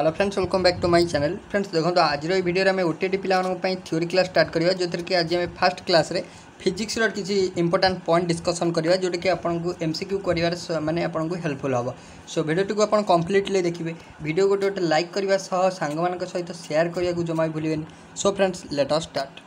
Hello friends, welcome back to my channel. Friends देखो तो आज वीडियो में ओटीटी पिलानों थ्योरी क्लास स्टार्ट करियो, जोतिर कि आज हमें फर्स्ट क्लास रे फिजिक्स रो किसी इंपोर्टेंट पॉइंट डिस्कशन करियो, जोटे कि आपनकु एमसीक्यू करिवार माने आपनकु हेल्पफुल होबो। सो वीडियो टुकु आपन कंप्लीटली देखिबे, वीडियो गोटे गोटे लाइक करिवा सह सांग मान के सहित शेयर करिया को जमा भूलिबेनी। So friends let us start.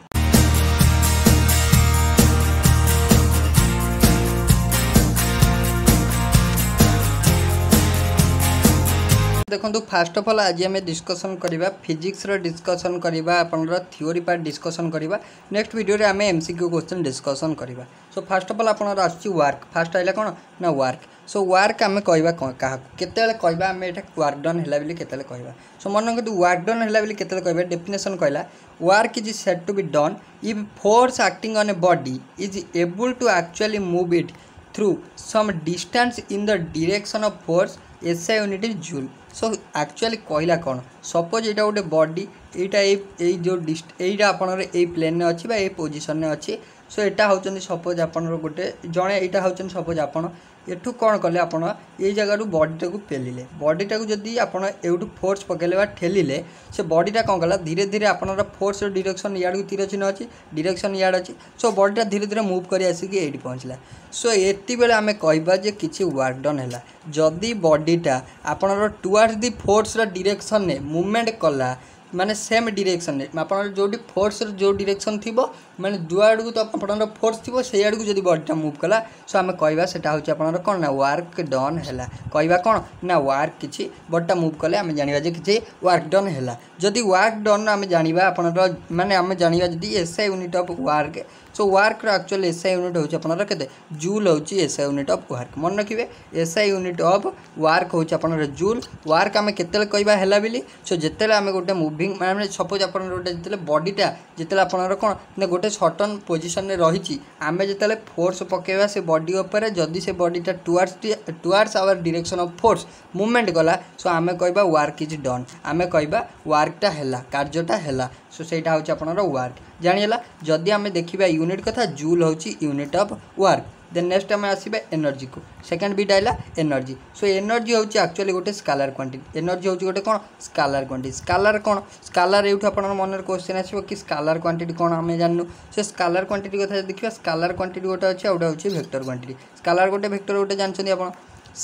देखो फास्ट ऑफ ऑल आज हमें डिस्कशन करिबा फिजिक्स रो, डिस्कशन करिबा अपन रो थ्योरी पार्ट डिस्कशन करिबा। नेक्स्ट वीडियो रे हमें एमसीक्यू क्वेश्चन डिस्कसन करिबा। सो फास्ट ऑफ ऑल अपन रो आछि वर्क। फास्ट आइला कोन ना वर्क। सो वर्क आम कहवा क्या केतले कहवा आम एटा वर्क डन हैला बिले केतले कहवा। सो मन कर वर्क डन हैला बिले केतले कहबे। डेफिनेशन कहला work is said to be done if force acting on a body is able to actually move it through some distance in the direction of force SI unit is joule. So actually कहला कौन, suppose यहाँ गोटे body ये जो डिस्ट आपनर ये plane में अच्छी ये पोजिशन अच्छी। सो यहाँ हूँ सपोज आपनर गोटे जड़े यहाँ हूँ सपोज आपड़ एठू कौन कले आप जगह बॉडी टाक पेलिले, बॉडीटा जदि आपड़ एवटू फोर्स पकड़े ठेलिले से बॉडीटा कौन कला धीरे धीरे आपनर फोर्स डायरेक्शन याड को तीर चिन्ह अच्छी डायरेक्शन याड अच्छी। सो बॉडीटा धीरे धीरे मूव कर आसिक ये पहुँचला। सो ये बेले आम कहवा जे किसी वर्क डन है जदि बॉडीटा आपनर टुवर्ड्स दि फोर्स डायरेक्शन ने मूवमेंट कला माने सेम डायरेक्शन आप जो फोर्स जो डायरेक्शन थी मैंने जो आड़ को तो आपनर फोर्स थी से आड़ को जब बॉडीटा मूव कला। सो आम कहवा सेटा हूँ आपनर कौन ना वर्क डन है। कहवा कौन ना वर्क किसी बॉडीटा मूव कले आम जाना जे किसी वर्क डन है। जदि वर्क डन आम जाना आपनर माने आम जाना जदि SI unit of work. So work actually SI unit होउछ आपनर केते जूल होउछ एसआई यूनिट ऑफ वर्क। मन रखिबे एसआई यूनिट ऑफ वर्क होउछ आपनर जूल। वर्क आम केतले कहबा हैला बिली। सो जेतेले आम गोटे मूविंग माने सपोज आपनर गोटे जेतेले बॉडीटा जेतेले आपनर कोन ने गोटे सर्टन पोजीशन रे रहिछि आमे जेतेले फोर्स पकेबा से बॉडी ऊपर जदि से बॉडीटा towards our direction of force movement गला। सो आमे कहबा वर्क इज डन। आमे कहबा वर्कटा हैला, कार्यटा हैला। सो सेटा होउछ आपनर वर्क। जानिला जदि आम देखा यूनिट कथा जूल होची unit of work. Then next आम आसबा एनर्जी को। सेकंड बीट आइला एनर्जी। सो एनर्जी होची एक्चुअली गोटे स्कालर क्वांटिटी। एनर्जी होची गोटे कौन स्कालर क्वांटिटी। स्कालर कौन स्कालर एठू आपन मन रे क्वेश्चन आसीबो कि स्कालर क्वांटिटी कौन आम जाननु। से स्कालर क्वांटिटी कथा देखिबा। स्कालर क्वांटिटी गोटे अछि आउडा होची वेक्टर क्वांटिटी। स्कालर गोटे वेक्टर गोटे जानछन आपन।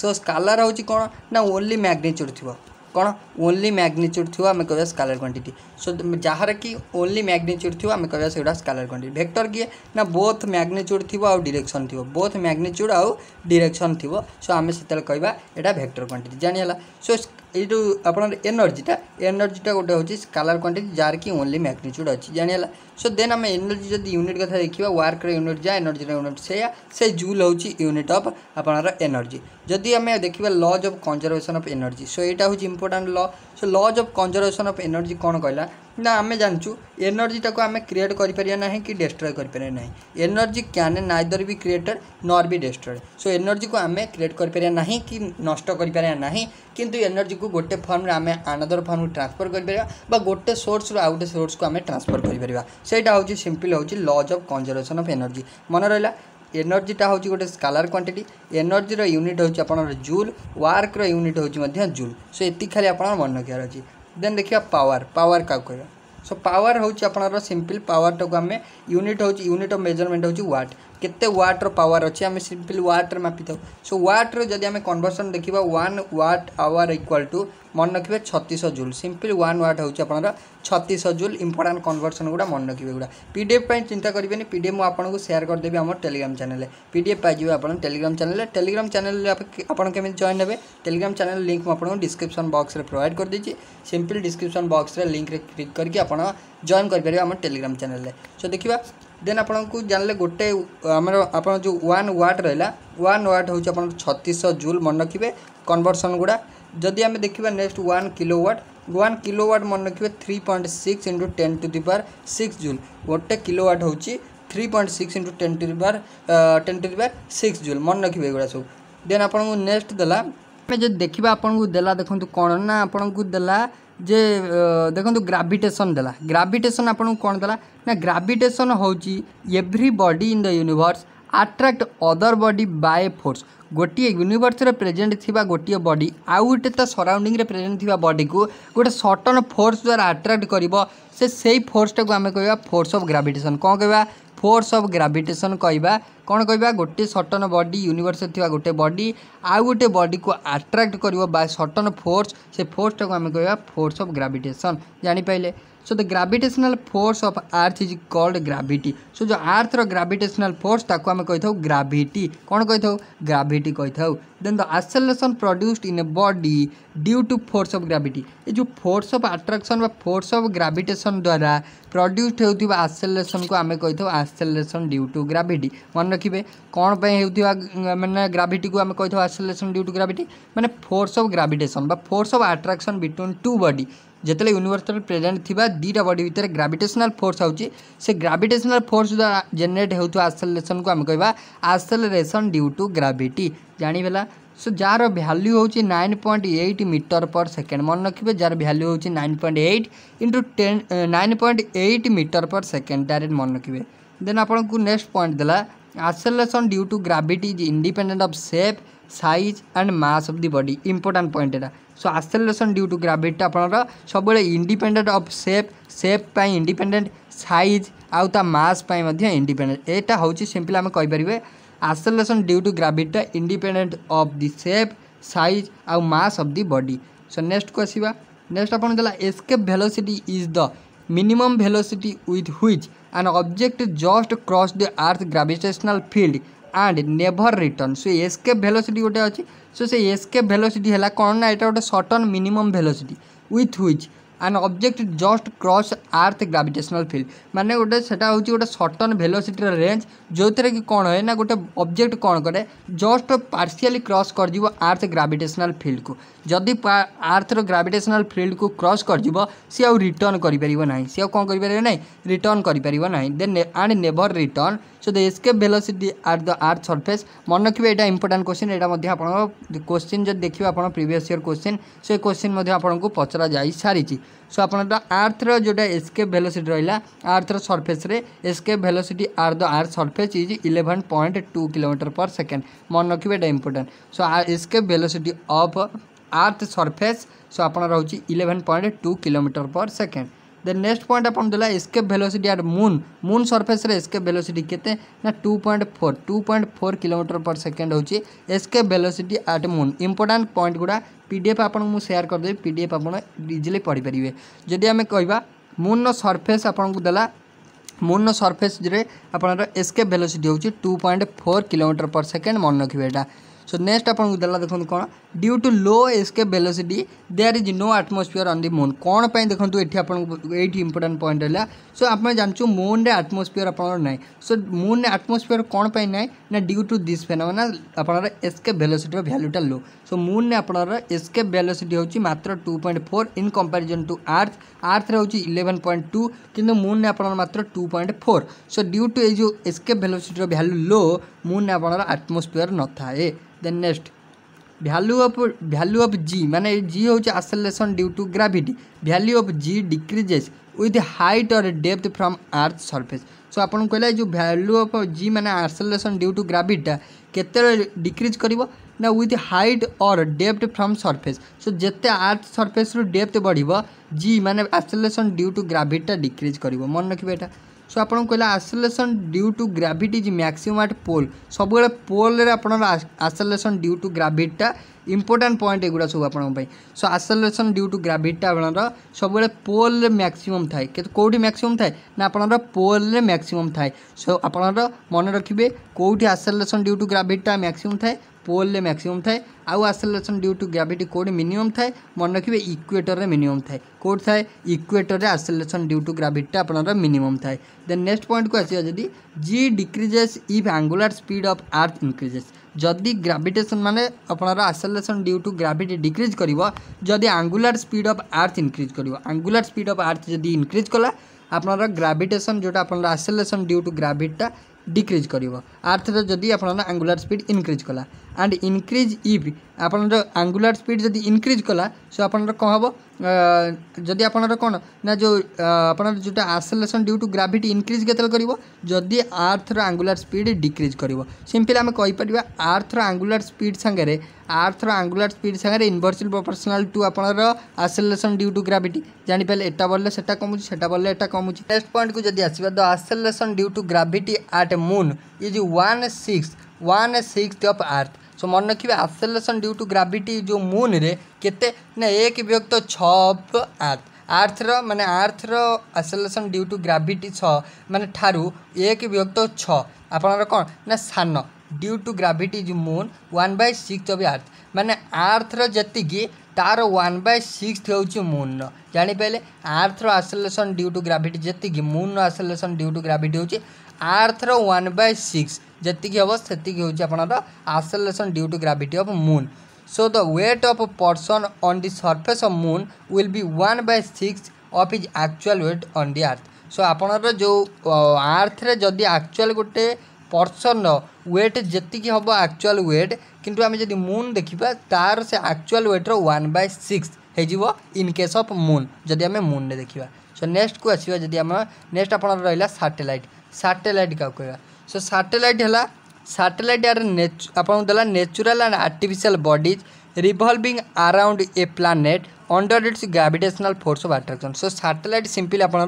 सो स्कालर होची कौन ना ओनली मैग्नीट्यूड थिबो। कौन ओनली मैग्नीट्यूड थी आम कह स्कालर क्वांटिटी। सो जहाँ कि ओनली मैग्नीट्यूड थी आम कह स्कालर क्वांटिटी। वेक्टर किए ना बोथ मैग्नीट्यूड थी आउ डायरेक्शन थी, बोथ मैग्नीट्यूड आउ डायरेक्शन थी। सो आम से कहवा एटा वेक्टर क्वांटिटी। जानिला। सो ये जो आपनर एनर्जीटा गोटे होची स्कालर क्वांटिटी जार कि ओनली मैग्नीट्यूड अच्छी। जानिला। सो देन आम एनर्जी जब यूनिट कथा देखा वर्क यूनिट जहाँ एनर्जी यूनिट से जूल होची यूनिट ऑफ आपनर एनर्जी। जदि आम देखा laws of conservation of energy. So यहाँ हूँ important law. So laws of conservation of energy कौन कहला ना आम जानचु एनर्जी टाक आम क्रिएट करें ना कि डिस्ट्रॉय करें ना। Energy can neither be created nor be destroyed. So energy को आम क्रिएट करें ना कि नष्ट करें ना, किंतु एनर्जी को गोटे फॉर्म रे आम अनदर फॉर्म को ट्रांसफर करें, गोटे सोर्स रू आउ गोटे सोर्स को आम ट्रांसफर करें। सिंपल हूँ laws of conservation of energy. मन रहा एनर्जीटा हूँ गोटे स्कालर क्वांटिटी। एनर्जी यूनिट हूँ आपनर जूल। वर्क यूनिट हूँ जूल। सो ये खाली आपनर मन रखियार अच्छी। देन देखिया पावर। पावर का कहवा। सो पावर हूँ आपनर सिंपल पावर टाक आम यूनिट हूँ यूनिट ऑफ मेजरमेंट हूँ वाट। केते वाट रो पावर अच्छे आम सिंपल वाट रे मापी था। सो वाट रो जदि आम कन्वर्सन देखा 1 वाट आवर इक्वाल टू मन रखिए 3600 जूल। सिंपल 1 वाट हूँ आपनर 3600 जूल। इंपोर्टेंट कन्वर्सन गुड़ा मन रखिए। गुड़ा पीडीएफ चिंता करेंगे। पीडीएफ मुझे आपको शेयर करदेवी आम टेलीग्राम चैनल। पीडीएफ पाइबे आप टेलीग्राम चैनल। टेलीग्राम चैनल आपन जॉइन होबे। टेलीग्राम चैनल लिंक मुझे डिस्क्रिप्शन बॉक्स रे प्रोवाइड कर देछि। सिंपल डिस्क्रिप्शन बॉक्स रे लिंक रे क्लिक करके आपन जॉइन कर पारे आम टेलीग्राम चैनल। सो देखिबा। देन आपको जानले गोटे आमर आप जो 1 वाट रहा 1 वाट हूँ आप 3600 जूल। मन रखिए कन्वर्सन गुड़ा। जदि आम देखा नेक्स्ट 1 किलोवाट। 1 किलोवाट मन रखिए 3.6 × 10⁻⁶ जूल। गोटे किलोवाट हूँ 3.6 × 10⁻⁶ जूल। मन रखिए गुड़ा सब। देन आपको नेक्स्ट देला जो देखा आपको देला देखो कौन ना आपको देला जे देखो ग्राविटेशन देला। ग्राविटेशन आपको कौन देला ना ग्राविटेशन हूँ every body in the universe attract other body by force. गोटे यूनिवर्स प्रेजेंट थी गोटे बॉडी आउ गोटे तो सराउंडिंग प्रेजेंट थी बॉडी को गोटे सर्टन फोर्स द्वारा अट्रैक्ट कर से फोर्स टाक आम कह फोर्स ऑफ ग्रेविटेशन कौन कह फोर्स ऑफ ग्रेविटेशन कह कौन कह गोटे सर्टन बॉडी यूनिवर्स थी गोटे बॉडी आउ गोटे बॉडी को अट्रैक्ट कर सर्टन फोर्स से फोर्स टाक आम कह फोर्स ऑफ ग्रेविटेशन जानीपारे। So the gravitational force of earth is called gravity. So जो आर्थर ग्रेविटेशनल फोर्स ताको आम कही ग्रेविटी कौन कही था ग्रेविटी कही था। Then the acceleration produced in a body due to force of gravity ये जो फोर्स ऑफ अट्रैक्शन व फोर्स ऑफ ग्रेविटेशन द्वारा प्रोड्यूस्ड होता एक्सेलरेशन को आम कही था एक्सेलरेशन ड्यू टू ग्रेविटी मन रखिए कौन पर मैंने ग्रेविटी को आम कही एक्सेलरेशन ड्यू टू ग्रेविटी मैंने force of gravitation force of attraction between two body जिते यूनिवर्स प्रेजेंट थी दीटा बॉडी भितर ग्रेविटेशनल फोर्स होची से ग्रेविटेशनल फोर्स द्वारा जेनेट होता एक्सेलरेशन को आम कह एक्सेलरेशन ड्यू टू ग्रेविटी जानीगला। सो जार वैल्यू होची 9.8 मीटर पर सेकेंड मन रखिए जार वैल्यू होची 9.8 into 9.8 metre per second direct मन रखिए। देन आपको नेक्स्ट पॉइंट देला acceleration due to gravity is independent of shape size and mass of the body important point एटा। So acceleration due to gravity आपनर सब independent of shape shape independent size आउ ता मास इंडिपेंडेंट एटा होची सिंपल हम कहि परिबे acceleration due to gravity independent of the shape size आउ mass of the body. So next को आसीबा नेक्स्ट आपन देला escape velocity is the minimum velocity with which an object just cross the earth gravitational field and never return. So escape velocity गोटे अच्छी सो से escape velocity है कौन ना यहाँ गोटे certain minimum velocity with which an object just cross earth gravitational field माने गोटे सेटा होची गोटे सर्टन वेलोसिटी रेंज जो थे कि कौन है ना गोटे ऑब्जेक्ट कौन करे जस्ट पार्शियली क्रॉस कर जीव अर्थ ग्रेविटेशनल फील्ड को जदि अर्थ रो ग्रेविटेशनल फील्ड को क्रॉस कर जीव सी आउ रिटर्न करि परिबो नाही सी आउ कौन करि परिबो नाही रिटर्न करि परिबो नाही then and never return. So the escape velocity at the earth surface मन रखिए एटा इंपोर्टेंट क्वेश्चन एटा मध्ये आपन क्वेश्चन जब देखिबा आपन प्रीवियस ईयर क्वेश्चन से क्वेश्चन मध्ये आपन को पचरा जाई सारिची। सो आपन आर्थर जोटा एस्केप वेलोसिटी रहा आर्थर सरफेस रे escape velocity are the earth surface is 11.2 kilometre per second मन रखिए एटा important. So escape velocity of earth surface so आपन रहउची 11.2 kilometre per second. Then next point आपन देला escape velocity at moon moon surface रे escape velocity केते ना 2.4 किलोमीटर पर सेकेंड होची escape velocity at moon important point गुडा PDF आपन मु शेयर कर दे पीडीएफ आपन इजीली पढ़ी परिबे। जदि हमें कहबा मून नो सरफेस आपन को देला मून नो सरफेस रे आपन एस्केप वेलोसिटी होची 2.4 किलोमीटर पर सेकेंड मन रखिबे एटा। सो नेक्स्ट आपको देला देखो कौन due to low escape velocity there is no atmosphere on the moon कौन पर देखो ये आपको ये इंपोर्टेंट पॉइंट है। सो आप जानू मून रे एटमॉस्फेयर आपन ना सो मून रे एटमॉस्फेयर कौन पर ना ड्यू टू दिस फेनोमेना आपन एस्केप वेलोसिटी वैल्यूटा लो। सो मून रे आपन एस्केप वेलोसिटी होची मात्र 2.4 इन कंपैरिजन टू अर्थ अर्थ रे होची 11.2 किंतु मून रे आपन मात्र 2.4। सो ड्यू टू ए जो escape velocity value low moon रे आपन एटमॉस्फेयर न थाए। Then next value of G माने जी होची acceleration due to gravity value of G decreases with height और depth from earth surface. So आपन कहला जो वैल्यू ऑफ जी माने एक्सेलरेशन ड्यू टू ग्रेविटी केते डिक्रीज करिवो ना विथ हाइट और डेप्थ फ्रॉम सरफेस। सो जते अर्थ सरफेस रु डेप्थ बढ़िवो जी माने acceleration due to gravity decrease करिवो मन रखिबे एटा। सो आपको कहला acceleration due to gravity is maximum at pole सब पोल रे आपन acceleration due to gravity important point एगुड़ा सब आप। So acceleration due to gravity आपनर सब पोल रे मैक्सिमम थाए कौटी मैक्सिमम थाए ना आपनर पोल रे मैक्सिमम थाए। सो आपनर मन रखिए कौटी acceleration due to gravity maximum थाए पोल रे मैक्सिमम थाए आउ एक्सेलरेशन ड्यू टू ग्रेविटी कोड मिनिमम थाए मन रखिए इक्वेटर रे मिनिमम थाए कोड थाए इक्वेटर रे एक्सेलरेशन ड्यू टू ग्रेविटी आपनर मिनिमम थाए। देन नेक्स्ट पॉइंट को आसीबा जदि G decreases if angular speed of earth increases जदि ग्रेविटेशन माने आपनर acceleration due to gravity decrease करिवो जदि angular speed of earth increase करिवो एंगुलर स्पीड ऑफ अर्थ जदि इंक्रीज कला आपनर ग्रेविटेशन जोटा आपनर acceleration due to gravity decrease करिवो अर्थ रे जदि आपनर एंगुलर स्पीड इंक्रीज कला एंड इनक्रीज इव आपनर एंगुलर स्पीड जब इनक्रीज कला सो आपनर कौन हम जदि आपनर कौन ना जो आपनर जोटा acceleration due to gravity increase केतल करिवो जदि अर्थ रो एंगुलर स्पीड डिक्रीज करिवो सिंपली आम कहि परिबा अर्थ रो एंगुलर स्पीड संगे इनवर्सली प्रोपोर्शनल टू आपनर एक्सेलरेशन ड्यू टू ग्राविटी जानि पले एटा बोलले सेटा कमु सेटा बोलले एटा कमु नेक्स्ट पॉइंट को जदि आसीबा the acceleration due to gravity at moon is 1/6 of earth so मन रखिए एक्सेलरेशन ड्यू टू ग्राविटी जो मून रे केते ना 1/6 अर्थ आर्थर एक्सेलरेशन ड्यू टू ग्राविटी माने ठारू 1/6 आपनर कौन ना सान ड्यू टू ग्राविटी जो मून 1/6 ऑफ अर्थ माने आर्थर जतिकी तार 1/6 हूँ मून जानीपारे आर्थर एक्सेलरेशन ड्यू टू ग्राविटी जतिकी moon acceleration due to gravity हूँ आर्थर 1/6 जतिकी हम से आपनर acceleration due to gravity of moon so the weight of person on the surface of moon will be 1/6 of his actual weight on the earth so आपनर जो आर्थरे जदि एक्चुअल गोटे पर्सन वेट जतिकी हम एक्चुअल वेट किंतु आम जब moon देखा तार से एक्चुअल वेट्र 1/6 हो इन केस ऑफ मून जदि आम मून ने देखा सो नेक्स्ट को आसवा जब आम नेक्स्ट आपनर रहा सैटेलाइट क्या कह सो सैटेलाइट यार natural and artificial bodies revolving around a planet under its gravitational force of attraction so satellite simply आपनर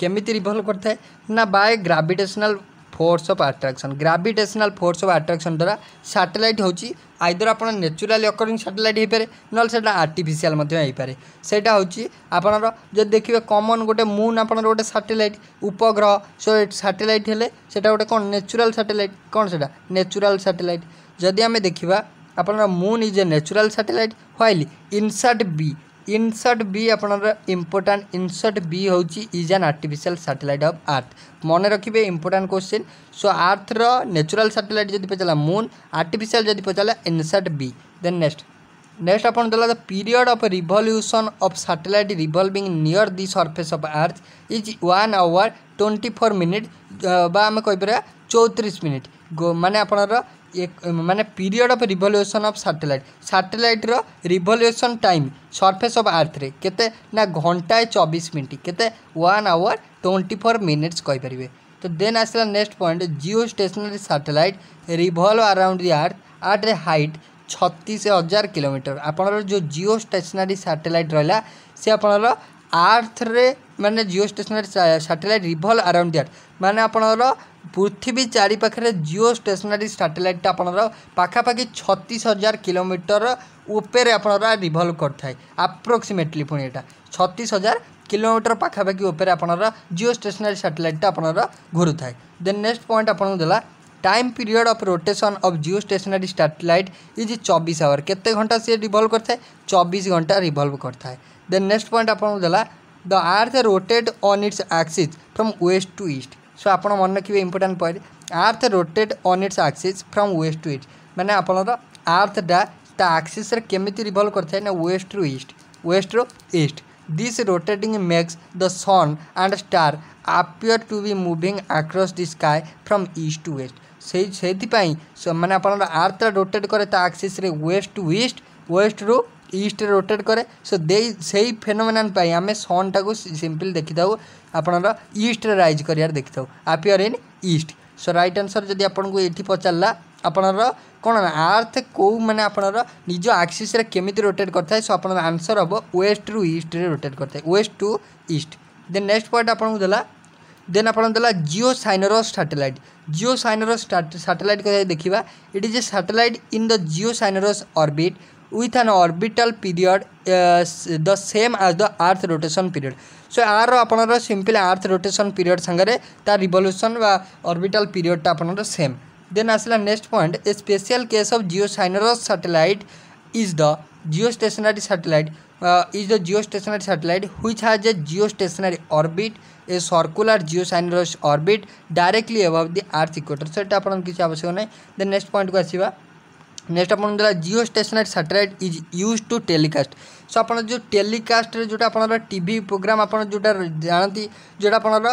केमिति रिवॉल्व करता है ना by gravitational force of attraction gravitational force of attraction द्वारा सैटेलाइट होची आइदर आपन naturally occurring satellite हो पारे नल से आर्टिफिशियल होपे सेटा होची आपनर जब देखिए कॉमन गोटे मून आपनर गोटे सैटेलाइट उपग्रह सो सैटेलाइट हेले सेटा गोटे कौन नेचुरल सैटेलाइट कौन सेटा नेचुरल सैटेलाइट जदि आम देखा आपनर moon is a natural satellite while INSAT B आपनर इम्पोर्टान्ट इनसर्ट बी हूँ is an artificial satellite of earth मन रखिए इम्पोर्टान्ट क्वेश्चन सो आर्थर नेचुरल सैटेलाइट जब पचाला मून आर्टिफिशियल जब पचाला इनसर्ट बी देन नेक्स्ट आपन दला the period of revolution of satellite revolving near the surface of earth is 1 hour 24 minutes आम कहीपर 34 minutes माने आपनर एक माने period of revolution of satellite रो revolution time surface of earth रे केते ना घंटाए 24 मिनट केते 1 hour 24 minutes कहि परिबे तो देन आसला next point geostationary satellite revolve around the earth at a height 36,000 kilometre आपनर जो जियो स्टेशनरी सैटेलाइट रहला से आपनर अर्थ रे माने geostationary satellite revolve around the earth माने आपनर पृथ्वी चारि पाखरे जियो स्टेशनरी सैटेलाइट आपनर पाखापाखि 36,000 किलोमीटर ऊपर आपनर रिवॉल्व करता है अप्रोक्सीमेटली पुणी एटा 36,000 किलोमीटर पाखापाखि ऊपर आपनर जियो स्टेशनरी सैटेलाइट आपनर घूरू थाए देन नेक्स्ट पॉइंट आपन देला time period of rotation of geostationary satellite is 24 hour केते घंटा से रिवॉल्व करता है 24 घंटा रिवॉल्व करता है देन नेक्स्ट पॉइंट आपन देला the earth rotate on its axis from west to east so आप मन रखिए important point earth rotate on its axis from west to east मैंने आपनर आर्थटा ता एक्सिस रे केमिति रिवॉल्व करता है ना west to east this rotating makes the sun and star appear to be moving across the sky from east to west से मैंने आपनर आर्थ रोटेट करे ता एक्सिस रे west to east west to east rotate करे so दे सही phenomenon पाई आम सन टाक simple देखी था आपनर ईस्ट राइज कर देखी था appear in east so right answer जब आपको ये पचारा आपनर कौन अर्थ कौ मैंने आपनर निज एक्सिस रे केमिति रोटेट करता है सो आपनर आंसर हम वेस्ट टू ईस्ट रोटेट करता है west to east then next point आपको देला देन आपन देला जियो साइनरस सैटेलाइट को देखा it is a satellite in the geosynchronous orbit with an orbital period the same as the earth rotation period so are आपनर simple earth rotation period संगे तार revolution व orbital पीरियडटा आपनर same then आसला next point a special case of geosynchronous satellite is the geostationary satellite which has a geostationary orbit a circular geosynchronous orbit directly above the earth equator so आपन किसी आवश्यक नहीं then next point को आसवा next आपन देला geostationary satellite is use to telecast. So आप जो टेलीकास्ट जोटा आपनर टीवी प्रोग्राम आपन जोटा जानती जोटा आपनर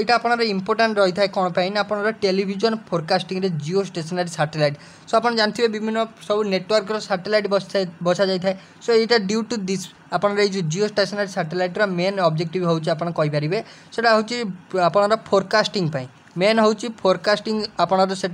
एटा आपनर इंपोर्टेंट रही था कौन पाइन आपनर टेलीविजन फोरकास्टिंग रे जियो स्टेशनरी सैटेलाइट। सो आप जानते विभिन्न सब नेटवर्क सैटेलाइट बसा जाए। सो यहाँ ड्यू टू दिस आपनर ये जियो स्टेशनरी सैटेलाइट रा मेन ऑब्जेक्टिव होउछ आपन कहि परिबे सेटा होउछ आपनर फोरकास्टिंग पाइन। मेन हूँ फोरकास्टिंग आपनर से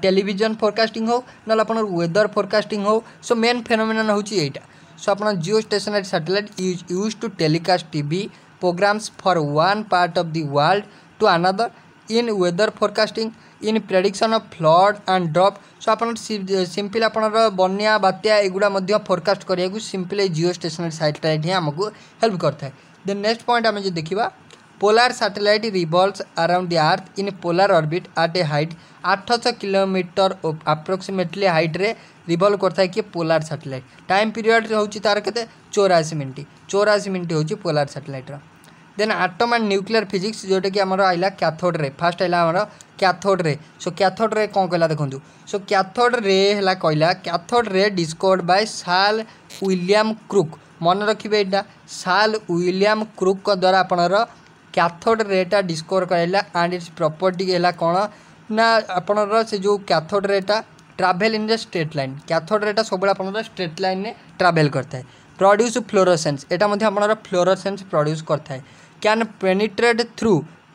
टेलीविजन फोरकास्टिंग हो ना आपनर वेदर फोरकास्टिंग हो। सो मेन फेनोमेनन हूँ यहाँ। सो आप geostationary satellite is use to telecast TV programmes for one part of the world to another in weather forecasting in prediction of flood and drop. So आप simple आपनर बन्या बात्या एगुड़ा forecast करिया simple geostationary satellite ही आमको help करता है। देन नेक्स्ट पॉइंट आम जो देखा polar satellite revolves around the earth in polar orbit at a height 800 kilometre approximately height रे रिवॉल्व करता है कि पोलार सैटेलाइट। टाइम पीरियड होची तार केते 84 मिनट होची पोलार सैटेलाइट रा। Then atom and nuclear physics जोटा कि आमर आइला कैथोड रे फास्ट आइला आमर कैथोड रे। सो कैथोड रे कौन कहला देखंतु। सो कैथोड रे हला कहला cathode ray discovered by sir William Crookes. मन रखिबे एटा साल विलियम क्रुक द्वारा आपनर कैथोड रेटा डिस्कवर कराइला एंड इट्स प्रॉपर्टी है कौन ना आपनर से जो कैथोड रेटा travel in the straight line. Cathode रेटा सब आपनर स्ट्रेट लाइन ने ट्रावेल करता है। प्रोड्यूस फ्लोरोसेंस एटा मध्ये आपनर फ्लोरोसेंस प्रोड्यूस करता है। Can penetrate through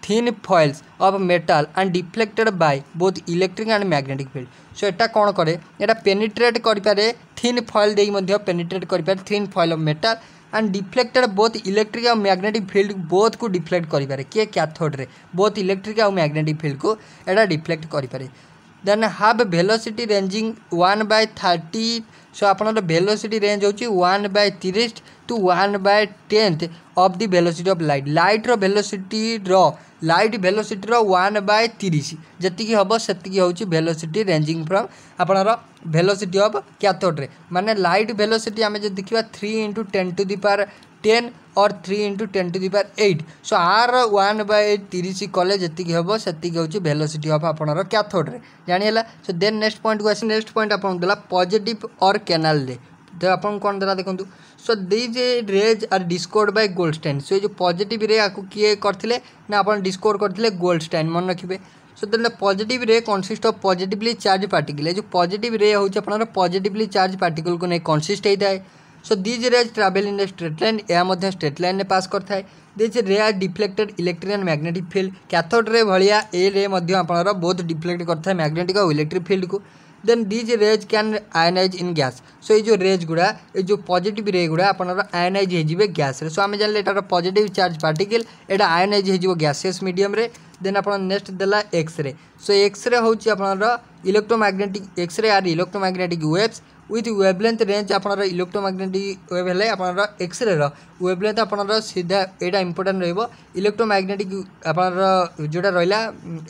thin foils of metal and deflected by both electric and magnetic field. So एटा कौन करे एटा पेनिट्रेट करे थिन फॉइल देई मध्ये पेनिट्रेट करे thin foil of metal and deflected both electric और मैग्नेटिक फील्ड बोथ को deflect करे किए कैथोड रे बोथ इलेक्ट्रिक और मैग्नेटिक फील्ड को एटा डिफ्लेक्ट करे। Then have velocity ranging 1/30। So आपनर वेलोसिटी रेंज होची 1/30 to 1/10 of the velocity of light. Light velocity रो 1/30 जतिकी हबो सेतिकी होची वेलोसिटी रेंजिंग फ्रॉम आपनर वेलोसिटी ऑफ कैथोड रे। माने लाइट वेलोसिटी आमे जे देखिबा 3 × 10⁻¹⁰ और 3 × 10⁸। सो आर 1/30 कले जतिकी हबो सेतिकी होची वेलोसिटी ऑफ आपनर कैथोड रे जानि हला। सो देन नेक्स्ट पॉइंट को आसी। नेक्स्ट पॉइंट आपन दला पॉजिटिव और कैनाल रे तो आपन कौन देला देखंतु। So these rays are discovered by Goldstein. So जो पॉजिटिव रे आपको किए करथिले ना आपन डिस्कवर करथिले गोल्डस्टाइन मन रखिबे। So then positive ray consist of positively charge particle. जो पॉजिटिव रे होचे आपनर पॉजिटिवली चार्ज पार्टिकल को नहीं कंसिस्ट होता है। So these rays travel in the straight line या मध्ये स्ट्रेट लाइन ने पास करता है। These ray are deflected electric and magnetic field. Cathode ray भलिया ए रे मध्ये आपनर बहुत डिफ्लेक्ट करता है मैग्नेटिक और इलेक्ट्रिक फील्ड को। Then these rays can ionise in gas. So ये जो रेज गुड़ा ये जो पॉजिटिव रे गुड़ा आपनर आयनाइज हो गैस रे। सो आम जान लेटर पॉजिटिव चार्ज पार्टिकल एटा आयनाइज हो गैसेस मीडियम रे। देन आपन नेक्स्ट देला एक्सरे। सो एक्सरे होची आपनर electromagnetic x ray are electromagnetic waves with wavelength range. आपनर इलेक्ट्रोमैग्नेटिक वेव हेले आपनर एक्सरे रो वेवलेंथ आपनर सीधा एटा इंपोर्टेंट रहइबो। इलेक्ट्रोमैग्नेटिक आपनर जोटा रहला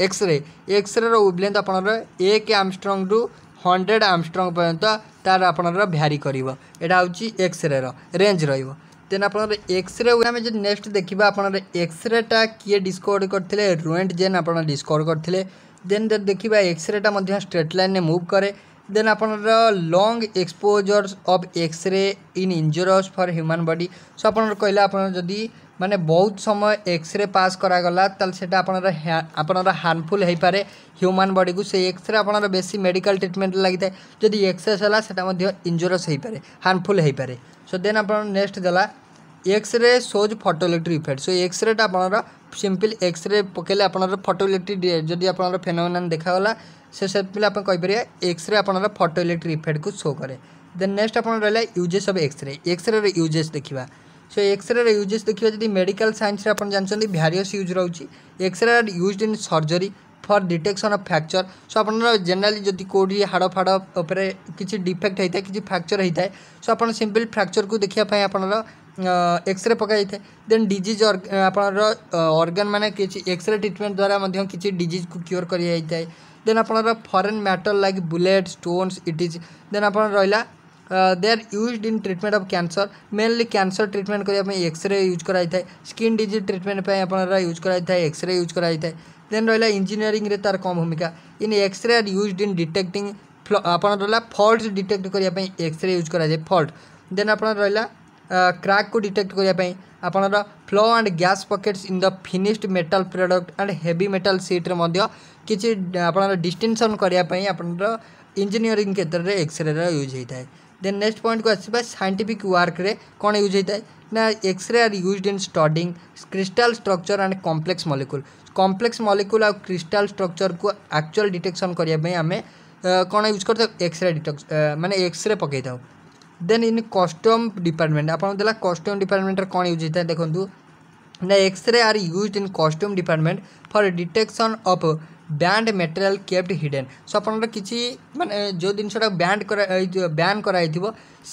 एक्सरे एक्सरे रो वेवलेंथ आपनर 1 एंगस्ट्रॉम टू 100 एंगस्ट्रॉम पर्यंत तार आपनर भ्यारी करिवो। एटा होची एक्सरे रो रेंज रहइबो। देन आपनर एक्सरे आम जो नेक्स्ट देखा आपनर एक्सरेटा किए डिस्कवर करते रोंटगेन आपनर डिस्कवर करते। देन देखा एक्सरेटा स्ट्रेट लाइन ने मूव करे। देन आपनर long exposures of x ray in injurious for human body. So आपनर कहला आपनर जदी माने बहुत समय एक्सरे पास करागला ताल सेटा आपनर हार्मफुल हो पारे ह्यूमन बॉडी को। से एक्सरे आपनर बेसी मेडिकल ट्रीटमेंट लगी था जदी एक्सरे सला सेटा इंजरस हो पारे हार्मफुल हो पारे। सो देन आपनर नेक्स्ट देला x ray shows photo electric effect. So एक्सरेटा आपनर सिंपल एक्सरे पकेले आपनर फोटो इलेक्ट्रिक जदी आपनर फेनोमेनन देखागला से सिंपल आपन कहि परिया एक्सरे आपनर फोटो इलेक्ट्रिक इफेक्ट को शो करे। देन नेक्स्ट आपन रहला यूजेस ऑफ एक्सरे। एक्सरे रे यूजेस देखिबा। सो एक्सरे रे यूजेस देखिबा जदी मेडिकल साइंस रे आपन जानसंदी वेरियस यूज रहउची। X-ray are used in surgery for detection of fracture. So आपनर जनरली जदी कोडी हाड़ फाड़ उपरे किछि डिफेक्ट होइता किछि फ्रैक्चर होइता है। सो आपन सिंपल फ्रैक्चर को देखिया पय आपनर एक्सरे पकाई थे। देन डिजीज आपनर ऑर्गन माने किसी एक्सरे ट्रीटमेंट द्वारा मध्य किसी डिजीज को क्योर करी जाए। देन आपनर foreign matter like bullet stones it is. Then आपन रहिला they are used in treatment of cancer. Mainly cancer treatment करने एक्सरे यूज कराई था। स्किन डिजीज ट्रीटमेंट पे आपनर यूज कराई था एक्सरे यूज कराई था। देन रहिला इंजीनियरिंग रे तार कम भूमिका। In x ray are used in detecting आपण रहा फॉल्ट डिटेक्ट करने एक्सरे यूज कराए फॉल्ट देन आपण रहा क्राक को डिटेक्ट करने आपणर flaw and gas pockets in the finished metal product and heavy metal sheet किसी आपणर डिस्टिंक्शन करने आपणर इंजीनियरिंग क्षेत्र में एक्सरे यूज होता है। देन नेक्स्ट पॉइंट को आसपा साइंटिफिक वर्क रे कौन यूज होता है ना x ray are used in studying crystal structure and complex molecule और क्रिस्टल स्ट्रक्चर को एक्चुअल डिटेक्शन करने आम कौन यूज करते एक्सरे डिटेक्ट माने एक्सरे पकई था। देन इन कस्टम डिपार्टमेंट आपला कस्टम डिपार्टमेंट कौन यूज होता है देखो ना x ray are used in custom department for detection of banned material kept hidden. So आप किसी माने जो जिनसा ब्यान कराई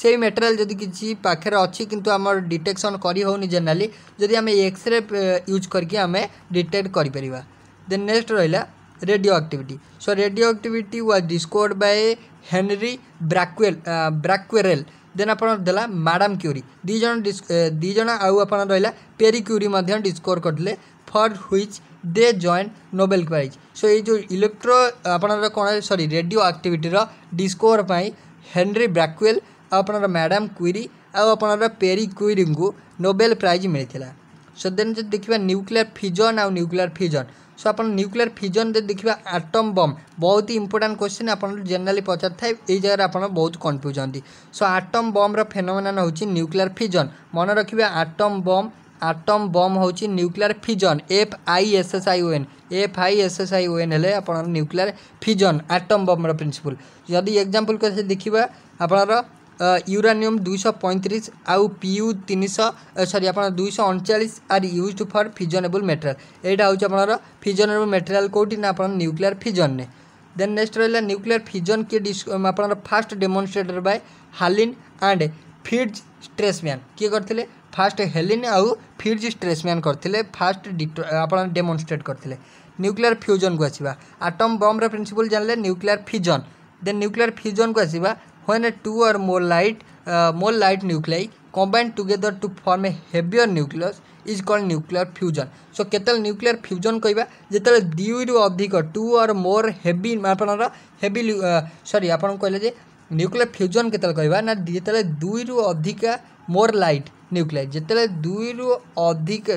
से मटेरियल जदि किसी पाखे अच्छी किंतु आम डिटेक्शन करनी जेनेली जदि आम एक्सरे यूज करके आम डिटेक्ट कर। देन नेक्स्ट रहा radio activity. So radio activity was discovered by Henry Becquerel then आप मैडम क्यूरी दीजण आउ आप रहा पेरी क्यूरी डिस्कवर करते for which they join Nobel prize. So ये जो इलेक्ट्रो आपनर कौन सॉरी रेडियो एक्टिविटीर डिस्कवर पर हेनरी ब्रैक्वेल आपनर मैडम क्यूरी आपनर पेरी क्यूरी को नोबेल प्राइज मिलता। सो देन जो देखा न्यूक्लियर फिजन आउ न्यूक्लियर फिजन। सो आप न्यूक्लियर फिजन जो देखा आटम बम बहुत ही इंपोर्टेंट क्वेश्चन आपन जनरली पचार था ये जगह आप बहुत कन्फ्यूज होती। सो आटम बम रो फेनोमेनन होची न्यूक्लियर फिजन मन रखिए आटम बम होची न्यूक्लियर फिजन FISSION हेले आपन न्यूक्लियर फिजन आटम बम रो प्रिंसिपल। यदि एग्जांपल को देखिबा आपनर यूरानियम 235 आउ PU 300 सॉरी आप 239 are use for fissionable material यहाँ हूँ आपनर फिजनेबल मटेरियल कौटी ना आप न्यूक्लियर फिजन ने। देन नेक्स्ट रहा न्यूक्लियर फिजन किए आपनर first demonstrator by हालिन and Fritz Strassmann किए करते फास्ट हेलिन आउ फिट्ज स्ट्रेसमैन करते फास्ट आप डेमोन्स्ट्रेट करते। न्यूक्लियर फ्यूजन को आसवा आटम बम रो प्रिंसिपल जान ले nuclear fission. Then nuclear fusion को आसवा when two or more light nuclei combine together to form a heavier nucleus is called nuclear fusion. So केतल न्यूक्लियर फ्यूजन कहवा जिते दुई रु अधिक टू और मोर हेवी आपनर हेवी सॉरी आपन कहले न्यूक्लियर फ्यूजन केतल कहवा ना जिते दुई रु अधिका मोर लाइट न्यूक्लियाई जिते दुई रु अधिक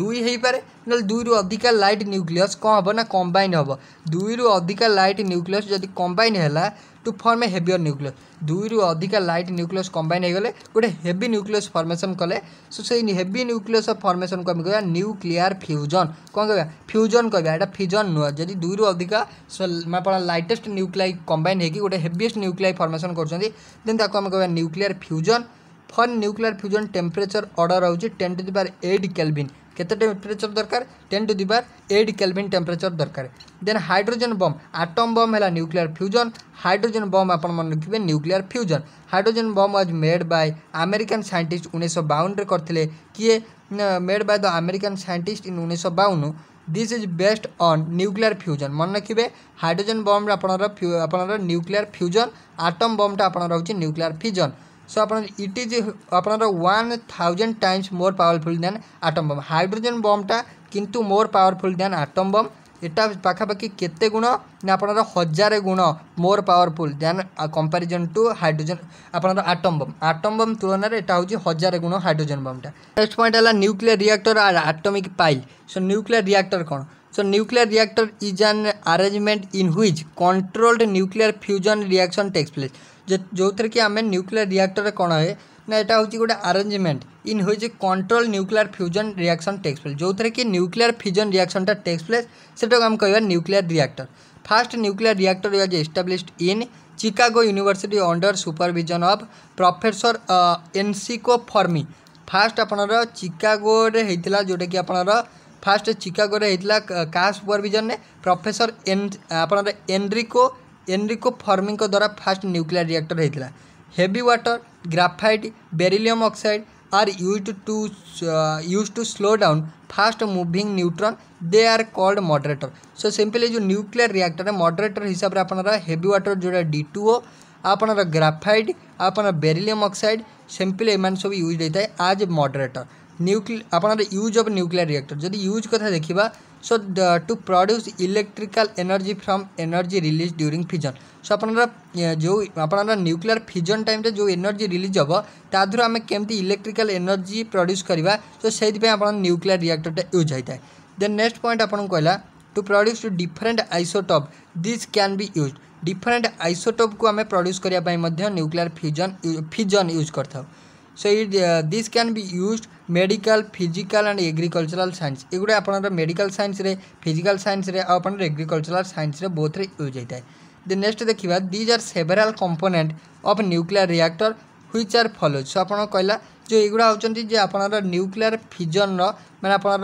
दुई हो पाए ना दुई रु अधिका लाइट न्यूक्लियस कौन हम ना कंबाइन हम दुई रु अधिका लाइट न्यूक्लियस जदि कंबाइन है to form a heavier nucleus दुई रु अधिका लाइट न्यूक्लियस कंबाइन होगले गोटे हेवी न्यूक्लियस फॉर्मेशन कले। सो से हेवी न्यूक्लियस फॉर्मेशन को कहवा न्यूक्लियर फ्यूजन कौन कहवा फ्यूजन कहवा एटा फ्यूजन नुआ जदि दुई रु अधिका लाइटेस्ट न्यूक्लियाई कंबाइन होगी गोटे हेवीएस्ट न्यूक्लियाई फॉर्मेशन करछंती देन ताको हम कहवा nuclear fusion. For nuclear fusion temperature order होची 10 to the power 8 केल्विन केते टेम्परेचर दरकार 10 to the power 8 kelvin temperature दरकार। Then hydrogen bomb atom bomb है न्यूक्लियर फ्यूजन हाइड्रोजन बम आप मन रखिए nuclear fusion. Hydrogen bomb was made by American scientist 1952 रे करथिले किए made by the American scientist in 1952 this is based on nuclear fusion मन रखिए हाइड्रोजन बम आपनर न्यूक्लियर फ्यूजन आटम बम टा आपनर होची न्यूक्लियर फ्यूजन। सो आपन इट इज आपनर 1000 times more powerful than atom bomb hydrogen बमटा किंतु more powerful than atom bomb एटा पाखापाखि केते गुण ना आपनर 1000 गुण more powerful than comparison to hydrogen आपनर आटम बम तुलन रे एटा होची 1000 गुण हाइड्रोजन बमटा। नेक्स्ट पॉइंट हला nuclear reactor or atomic pile. So nuclear reactor कौन so nuclear reactor is an arrangement in which controlled nuclear fusion reaction takes place जो थर कि आम न्यूक्लियर रिएक्टर कौन है ना यहाँ हूँ गोटे arrangement in which control nuclear fusion reaction takes place जो थर कि nuclear fusion reaction takes place से आम कह nuclear reactor. First nuclear reactor was established in Chicago university under supervision of professor Enrico Fermi. First आपनर चिकागो होता जोटा कि आपनर फास्ट चिकागो होता का सुपरविजन ने प्रोफेसर आपनर एनरिको फर्मी द्वारा फास्ट न्यूक्लियर रिएक्टर होता। Heavy water graphite beryllium oxide are use to slow down fast moving neutron they are called moderator. So simply जो न्यूक्लियर रिएक्टर है मॉडरेटर हिसाब से आपनर हेवी वाटर जोड़ा D2O आपनर ग्राफाइट आपनर बेरिलियम ऑक्साइड सिंपली एम सब यूज होता है आज मॉडरेटर। न्यूक्लियर आपनर यूज ऑफ न्यूक्लियर रिएक्टर जदि यूज कथा देखा so to produce electrical energy from energy release during fission so आपनर जो आपनर न्यूक्लियर फिजन टाइम रे जो एनर्जी रिलीज हम ताधर आम केमती इलेक्ट्रिकल एनर्जी प्रोड्यूस करवा सो से न्यूक्लियर रिएक्टर यूज होता है। देन नेक्स्ट पॉइंट आपन कहला to produce different isotope this can be use different isotope को आम प्रोड्यूस करने न्यूक्लियर फिजन यूज करता so this can be use medical physical and agricultural science एगुड़ा आप मेडिकल साइंस रे फिजिकल साइंस रे और एग्रीकल्चरल साइंस रे बोथ रे यूज होता है। दे नेक्स्ट देखा these are several component of nuclear reactor which are follows so आपन कहला जो एगुड़ा होउछंती आपनर न्यूक्लियर फिजन रो माने आपनर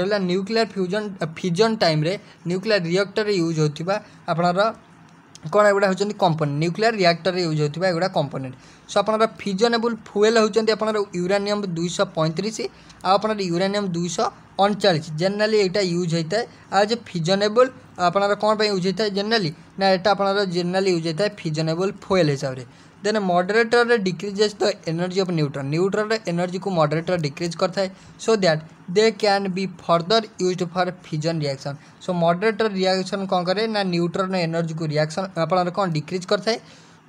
जोला न्यूक्लियर फ्यूजन फिजन टाइम रे न्यूक्लियर रिएक्टर यूज होथिबा आपनर कौन एगुड़ा होउछंती कंपोनेंट न्यूक्लियर रिएक्टर यूज होथिबा एगुड़ा कंपोनेंट सो आपनर फिजनेबल फ्यूएल होउछंती आपनर यूरानियम 235 आ आपनर यूरानियम 239 जनरली एटा यूज होता है आज फिजनेबल आपनर कौन पे यूज होता है जनरली ना एटा आपनर जनरली यूज होता है फिजनेबल फ्यूएल हिसाब रे। देन मॉडरेटर रे decreases the energy of neutron neutron रे एनर्जी को मॉडरेटर डिक्रीज करता है so that they can be further used for fission reaction so moderator reaction कौन करे ना न्यूट्रॉन एनर्जी को रिएक्शन आपनर कौन डिक्रीज करता है।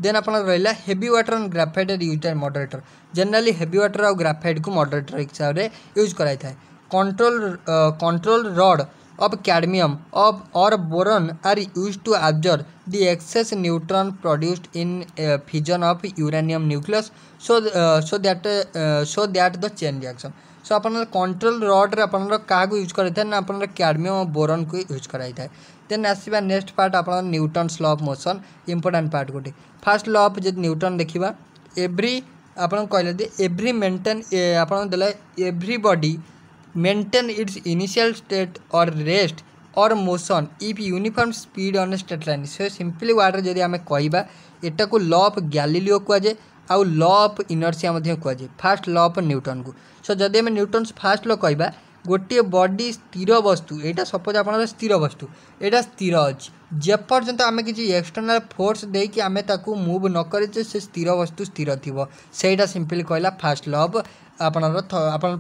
देन आप रहा heavy water and graphite use है मॉडरेटर जनरली हेवी वाटर और ग्राफाइट को मॉडरेटर हिसाब से यूज कराई था। Control rod of cadmium of और boron are use to observe the excess neutron produced in fission of uranium nucleus so that the chain reaction so आपनर control rod रे आपनर का यूज करता है ना आपनर कैडमियम और बोरन को यूज कराई था। देन आसवा नेक्स्ट पार्ट आप Newton law of motion important part गोटे फास्ट लॉ ऑफ जो न्यूटन देखा एव्री आप कहले एव्री मेंटेन आप every body maintain its initial state और रेस्ट और motion if uniform speed on straight line so simply word रे जी आम कहवा एटा को लॉ ऑफ गैलीलियो कहुए आउ लॉ ऑफ इनर्शिया कहुए फास्ट लॉ ऑफ न्यूटन को सो जदि आम न्यूटन फास्ट लॉ कहवा गोटे बॉडी स्थिर वस्तु यहाँ सपोज आप स्थिर वस्तु यहाँ स्थिर अच्छी जेपर्यंत आम किसी एक्सटर्नाल फोर्स देके आम ताकू मूव न करे से स्थिर वस्तु स्थिर थी सेटा सिंपली कहला फास्ट लॉ ऑफ आपनर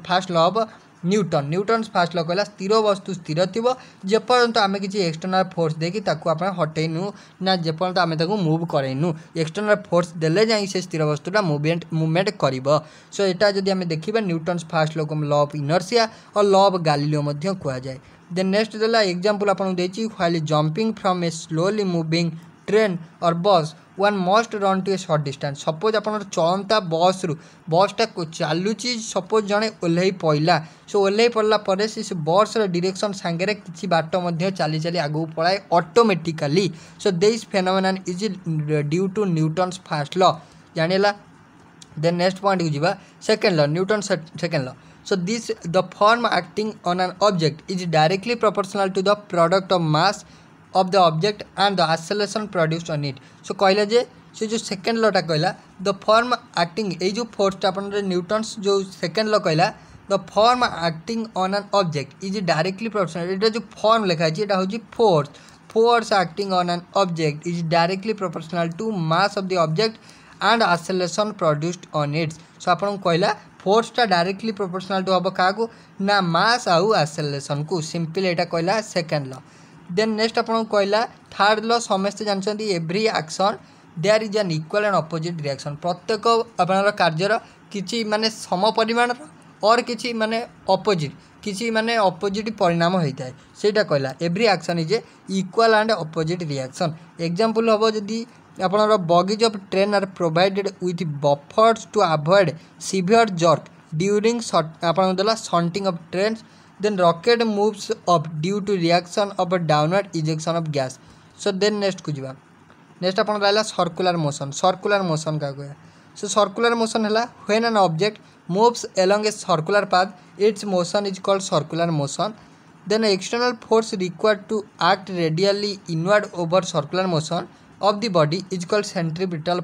first law of Newton Newton first law कहला स्थिर वस्तु स्थिर थी जेपर्यंत आम किसी एक्सटर्नाल फोर्स देके ताकू आप हटेनु ना जेपर्यंत आम ताकू मूव करेनु एक्सटर्नाल फोर्स देले जाई से स्थिर वस्तुटा मूवमेंट करिवो सो एटा जदि आम देखिबा Newton first law of inertia और लॉ ऑफ गैलीलियो मध्ये कुआ जाय। देन नेक्स्ट देला एग्जांपल आपन देछि while jumping from a slowly moving train और bus one must run to a short distance suppose आप चलता बस रु बसटा चलुची सपोज जड़े ओह्लैई पड़ा सो ओह्लैई पड़ापर से बस डिरेक्शन सांगे किसी बाट चली चली आगू पलाए automatically so this phenomenon is due to Newton first law जाना। देन नेक्स्ट पॉइंट को जीवा second law Newton second law so this the force acting on an object is directly proportional to the product of mass of the object and the acceleration produced on it so कहला जे से जो second लॉटा कहला the force acting ए जो force आपन Newton's जो second law कहला the force acting on an object is directly proportional जो फॉर्म लिखा है ये हूँ force force acting on an object is directly proportional to mass of the object and acceleration produced on its so आपन कहला फोर्सटा directly proportional to हम क्या ना मास आउ एक्सेलरेशन को सिंपल एटा कहला सेकेंड लॉ। देन नेक्स्ट आपन कहला थर्ड लॉ समस्त जानते every action there is an equal and opposite reaction प्रत्येक आपनर कार्यर किसी माने समपरिमाण और किसी माने अपोजिट परिणाम होता है सेटा कहला every action is equal and opposite reaction. Example हम जदि आपनर bogies of train are provided with buffers to avoid severe jerk during shunting of train then rocket moves up due to reaction of downward ejection of gas so then next को जीवा next आपन रहला circular motion का कहया so circular motion है when an object moves along a circular path its motion is called circular motion. Then external force required to act radially inward over circular motion of the body is called centripetal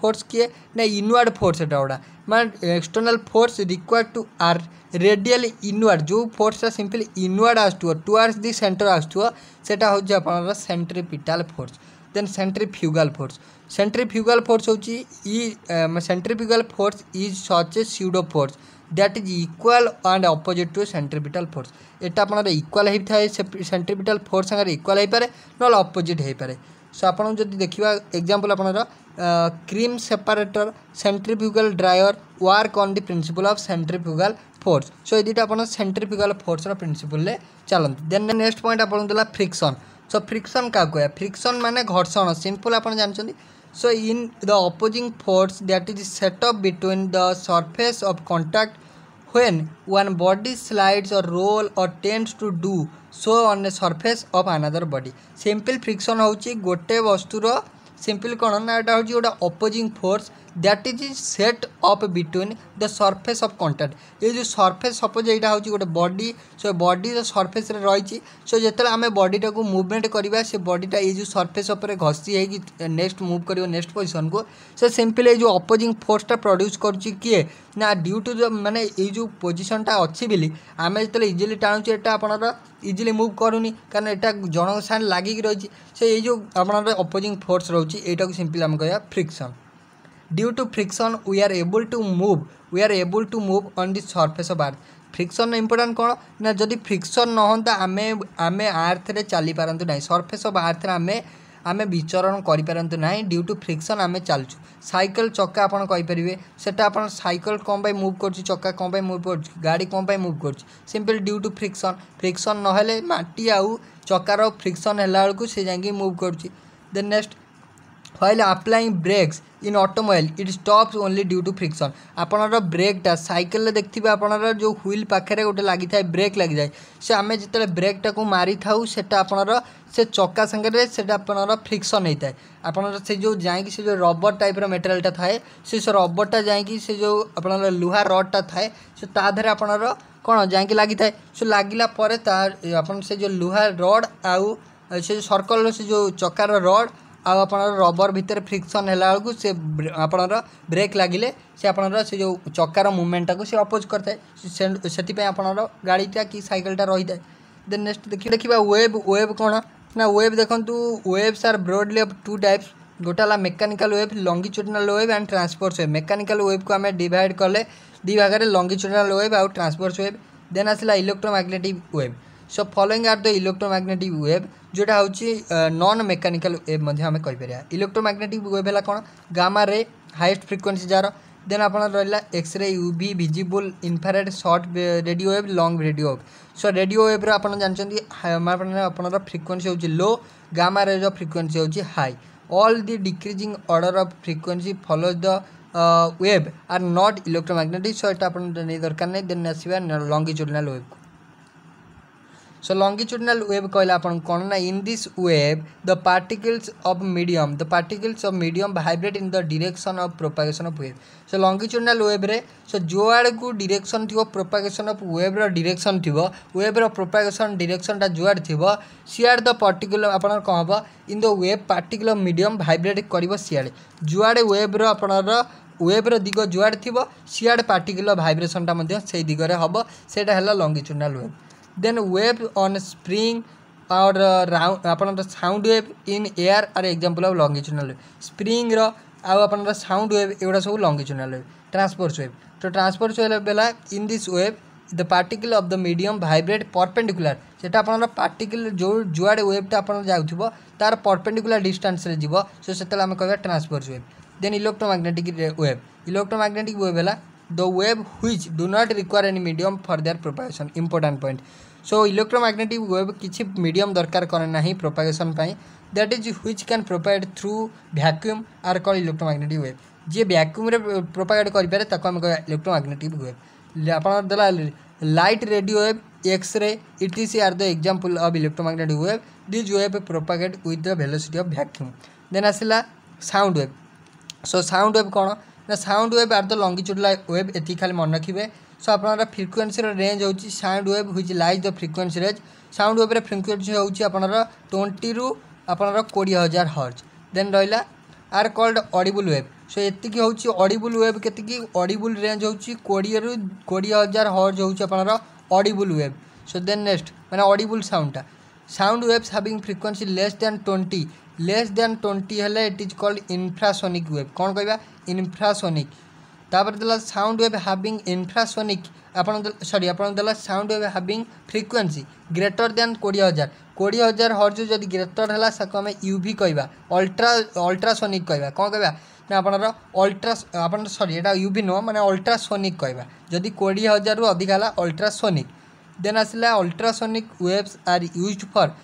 force किए ना inward force एटा मान external force required to are radial inward जो फोर्सटा simply inward आसुव towards the centre आसुव सेटा हूँ आपनर centripetal force. Then centrifugal force हूँ centrifugal force is such a pseudo force that is equal and opposite to centripetal force. यहाँ आप इक्वाल होता है सेंट्रीपिटल फोर्स सागर इक्वाल हो पाए ना अपोजिट हो पाए। सो आप देखा एग्जांपल आपनर cream separator centrifugal dryer work on the principle of centrifugal force. So ये दुटा आप सेंट्रीफ्यूगल फोर्स प्रिंसिपल ले चलते। देन नेक्स्ट पॉइंट आपला फ्रिक्शन। सो फ्रिक्शन क्या कह फ्रिक्शन माने घर्षण सिंपल आप जानते। So in the opposing force that is set up between the surface of contact when one body slides or roll or tends to do so on the surface of another body. Simple friction होची गोटे वस्तुर simple कौन ना यहाँ हूँ गोटे opposing force that is set up between the surface of contact. ये जो सरफेस सपोज यहाँ हूँ गोटे बॉडी। सो बॉडी सरफेस रही। सो जिते आम बॉडीटा को मूवमेंट करवा से बॉडीटा ये जो सरफेस घसी हो नेक्स्ट मूव कर नेक्स्ट पोजिशन को सो सिंपल ये जो अपोजिंग फोर्सटा प्रोड्यूस करुच्ची किए ना ड्यू टू द माने ये जो पोजिशनटा अच्छी बोली आम जितने इजिली टाणुचे यहाँ आपनर इजिली मूव करूनी कारण यहाँ जन साथ लगिकी रही। सो ये जो आपनर अपोजिंग फोर्स रोचे यहाँ को सिंपल आम कह friction. Due to friction we are able to move on the surface of earth. Friction important कौन ना जदि फ्रिक्शन न होता आम आम अर्थ रे चली पारंतु ना सरफेस ऑफ अर्थ आम आम विचरण करें ना ड्यू टू फ्रिक्शन आम चलु। साइकल चक्का आपारे से साइकल कौन पर मूव कर चक्का कौन पर मूव कर गाड़ी कौन पर मूव कर simple due to friction. Friction ना माटी आउ चकार फ्रिक्शन है से जाकि मूव कर। Then next while applying brakes in automobile it stops only due to friction. आपनर ब्रेकटा साइकल देखिए आपनर जो व्हील पाखे गोटे लगी था ब्रेक लगी जाए से आम जिते ब्रेकटा को मारी थाऊ से आपनर से चक्का संगे से आपनर फ्रिक्शन होता है। आपनर से जो जाए से जो रबर टाइप मटेरियलटा थाए से रबरटा जाए से जो आपनर लुहा रडटा थाए से ताधर आपनर कौन जाकि लगी थाए। सो लगिला आपन से जो लुहा रड आउ से सर्कल से जो चकार रड आउ आपनर रबर भितर फ्रिक्शन है से आपनर ब्रेक लगिले से आपनर से जो चक्कार मुवमेंटा को से अपोज करता है से आपनर गाड़ीटा कि साइकलटा रही है। देन नेक्स्ट देखिए वेव कौन ना वेव देखूँ waves are broadly of two types गोटाला mechanical wave longitudinal wave and transverse wave. Mechanical wave को आम डिवाइड कले दी भाग में लॉन्गिट्यूडिनल वेव आउ ट्रांसवर्स वेव। देन आसला electromagnetic wave. So following are the electromagnetic wave जोटा हूँ नॉन मेकानिकल वेव आम कहीपर। इलेक्ट्रोमैग्नेटिक वेव है कौन गामा रे हाईएस्ट फ्रिक्वेंसी जार। देन आपनर रहा x ray UV visible infrared short radio wave long radio wave. So radio wave आप जानते आपनर फ्रिक्वेंसी होची लो गामा रे जो फ्रिक्वेंसी होची high. All the decreasing order of frequency follows the wave are not electromagnetic. So यहाँ आप दरकार नहीं। Then आसवा longitudinal wave. So longitudinal wave कहला आपन कौन ना in this wave the particles of medium vibrate in the direction of propagation of wave. So longitudinal wave रे सो जो आड़ को डायरेक्शन थिवो प्रोपगेशन ऑफ वेव रो डायरेक्शन थिवो वेव रो प्रोपगेशन डायरेक्शन टा जो आड़ थिवो सियार द पार्टिकल आपन कह हबो in the wave particle of medium vibrate करबो सियार जुआड़े वेव रो आपनर वेव्र दिग जुआड़ थिवो सियार पार्टिकल वाइब्रेशन टा मध्ये सेही दिगरे हबो सेटा हला longitudinal wave. Then wave on spring or round आपनर sound wave in air are example of longitudinal wave. Spring रो आउ आपनर साउंड वेव एगुड़ा सब लॉन्गिट्यूडिनल वेव। ट्रांसवर्स वेव तो ट्रांसवर्स वेव बेला in this wave the particle of the medium vibrate perpendicular सेटा आपनर पार्टिकल जो जुआड़े वेवटा आपनर जाउथिबो तार परपेंडिकुलर डिस्टेंस रे जीवो सो सेतला हम कहबा transverse wave. Then electromagnetic wave. Electromagnetic wave बेला The wave which do not require any medium for their propagation। Important point। So electromagnetic wave किसी medium दरकार करे ना propagation pi that is which can propagate through vacuum are called electromagnetic wave। J vacuum रे propagate करें ताको हम कह electromagnetic wave। आपन दला light radio wave X-ray etc are the example of electromagnetic wave। This wave propagate with the velocity of vacuum। Then आसला sound wave। So sound wave कौन ना sound wave are the longitudinal wave एति खाली मन रखिए। So आपनर frequency range होची sound wave which lies the frequency range. Sound wave रे फ्रिक्वेंसी होची आपनर 20 रु आपनर 20,000 हर्ट्ज। देन रहिला are called audible wave. So एतिकी होची ऑडिबल वेव केतिकी ऑडिबल रेंज होची 20 रु 20,000 हर्ट्ज होची आपनर audible wave. So then next माने ऑडिबल साउंडटा sound waves having frequency less than 20 हेले it is called infrasonic wave. कौन कहवा इन्फ्रासोनिक तापर देला साउंड वेव हैविंग इंफ्रासोनिक सरी आपन देला sound wave having frequency greater than 20,000 hertz जदि ग्रेटर है आम यूवी कहवा अल्ट्रासोनिक कहवा कौन कहवा आपनर अल्ट्रा सरी एटा यूवी नो माने अल्ट्रासोनिक कहवा जदि 20,000 रु अधिक है अल्ट्रासोनिक देन आसला ultrasonic waves are used for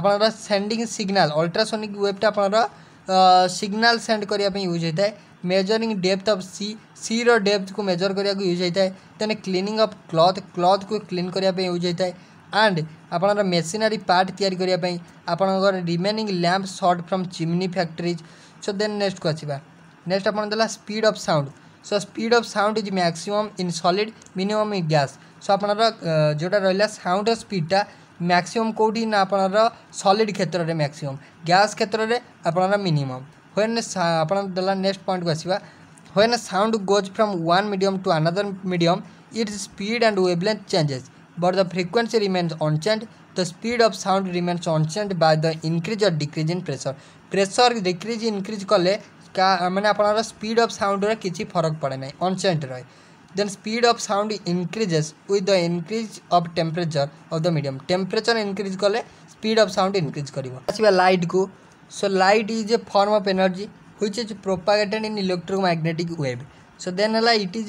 आपनर सेंडिंग सिग्नल अल्ट्रासोनिक वेवटा आपनर सिग्नल सेंड करने यूज होता है measuring depth of sea sea रो डेप्थ को मेजर करने को यूज होता है then cleaning of cloth cloth को क्लीन करने पे यूज होता है एंड आपनर मेसिनरी पार्ट तैयार करने पे आपनर remaining lamp shot from chimney factories so then next को आसवा नेक्स्ट आपन देला speed of sound so speed of sound is maximum in solid minimum in gas so आपनर जोटा रहा साउंड स्पीडटा मैक्सिमम कोटी ना आपनर सॉलिड क्षेत्र में मैक्सिमम गैस क्षेत्र में आपनर मिनिमम व्हेन आपन देला नेक्स्ट पॉइंट को आसवा when sound goes from one medium to another medium its speed and wavelength changes but the frequency remains unchanged. The speed of sound remains unchanged by the increase or decrease in pressure. Pressure decrease increase कले मैंने आपनर speed of sound रे किसी फरक पड़े ना unchanged रहे then speed of sound increases with the increase of temperature of the medium. Temperature increase कले speed of sound increase कर लाइट को so light is a form of energy which is propagated in electromagnetic wave so then hela it is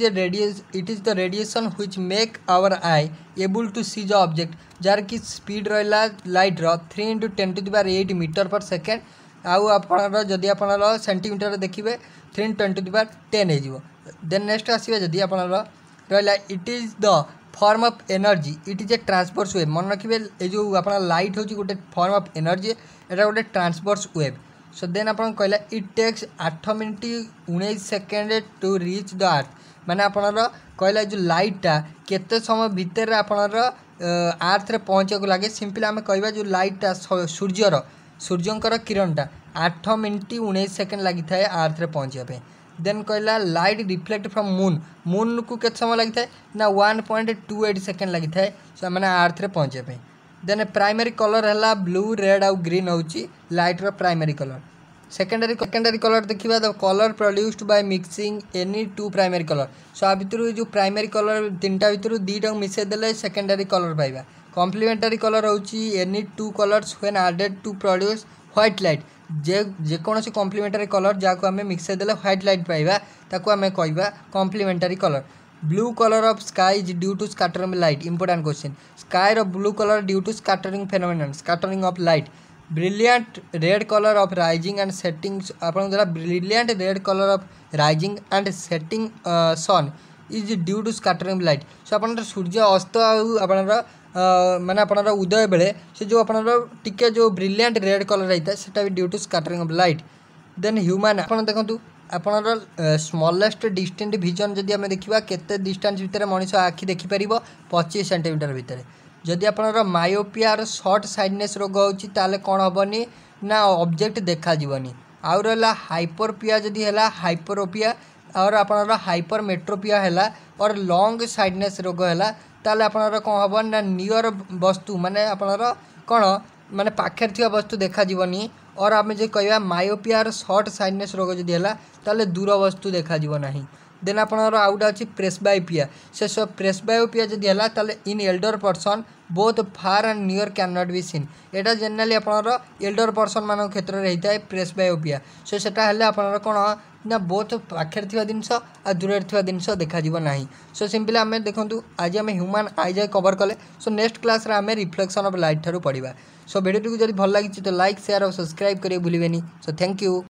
the radiation which make our eye able to see the object jar ki speed roila light ro 3 × 10⁸ meter per second au apanara jodi apanara centimeter dekhibe 3 × 10⁻¹⁰ hejibo then next asiba jodi apanara roila it is the form of energy it is a transverse wave मन रखिए ए जो आपन light होची गोटे form of energy एटा गोटे transverse wave सो then आपन कहला it takes 8 minute 19 second to reach the earth माने आपनर कहला जो लाइटा केते समय भितर आपनर अर्थ रे पहुँचा को लगे सिंपली आम कहवा जो लाइटा सूर्यंकर किरणटा 8 मिनट 19 सेकेंड लगी थाए अर्थ रे पहुँचापी देन कहला light reflect from moon moon को केते समय लगी थाए ना 1.28 सेकेंड लगी थाए सो माने अर्थ रे पहुँचापी देन प्राइमरी कलर है ब्लू रेड आउ ग्रीन होची लाइट रो प्राइमरी कलर सेकेंडरी कलर देखिबा the colour produced by mixing any two primary colour so आ भितर जो प्राइमरी कलर तीन टा भितर दीटा मिसे देले सेकेंडरी कलर पाइबा कॉम्प्लीमेंटरी कलर होची any two colours when added to produce white light जे कोनोसी कॉम्प्लीमेंटरी कलर जाको हमें मिक्से देले व्हाइट लाइट पाइबा ताको हमें कहबा complementary colour blue colour of sky is due to scattering light important question sky रो blue colour due to scattering phenomenon scattering of light brilliant red colour of rising and setting आपन द्वारा brilliant red colour of rising and setting sun is due to scattering light so आपन सूर्य अस्त आपनर माने आपनर उदय बेले से जो आपनर टिके जो ब्रिलियंट रेड कलर रहता है सेटा भी due to scattering of light then human आपन देखंतु आपनर स्मॉलेस्ट डिस्टेंट विजन जदि आम देखा केते डिस्टेंस भितर मनुष्य आखि देखिपर 25 सेंटीमीटर भितर जदि आपनर मायोपिया और शॉर्ट साइडनेस रोग होची ताले कौन हबनी ना ऑब्जेक्ट देखा जीवनी आउ रहा हाइपरपिया जदि है हाइपरोपिया और आपनर हाइपर मेट्रोपिया है और लॉन्ग साइडनेस रोग है ताले आपनर कौन हम ना नियर वस्तु माने आपनर कौन माने पाखेर थिया वस्तु देखा जीवनी और आम जो कहवा मायोपिया शॉर्ट साइडनेस रोग जदि है ताले दूर वस्तु देखा जीव नहीं देन आपनर आउ गोटे अच्छी प्रेसबायोपिया से सब प्रेसबायोपिया जदि है ताले in elder person both far and near can not be seen एटा जनरली आपनर एल्डर पर्सन मान क्षेत्र में होता है प्रेसबायोपिया सोटा है आपनर कौन ना बोथ पाखे थोड़ा जिनस आ दूर थोड़ा जिनस देखा ना सो सिंपली आम देखूँ आज आम ह्यूमन आई जाए कवर कले सो नेक्स्ट क्लास रे आम रिफ्लेक्शन ऑफ लाइट ठारू पढ़ा सो वीडियो को जब भल लगी तो लाइक शेयर और सब्सक्राइब करें भूलें सो थैंक यू।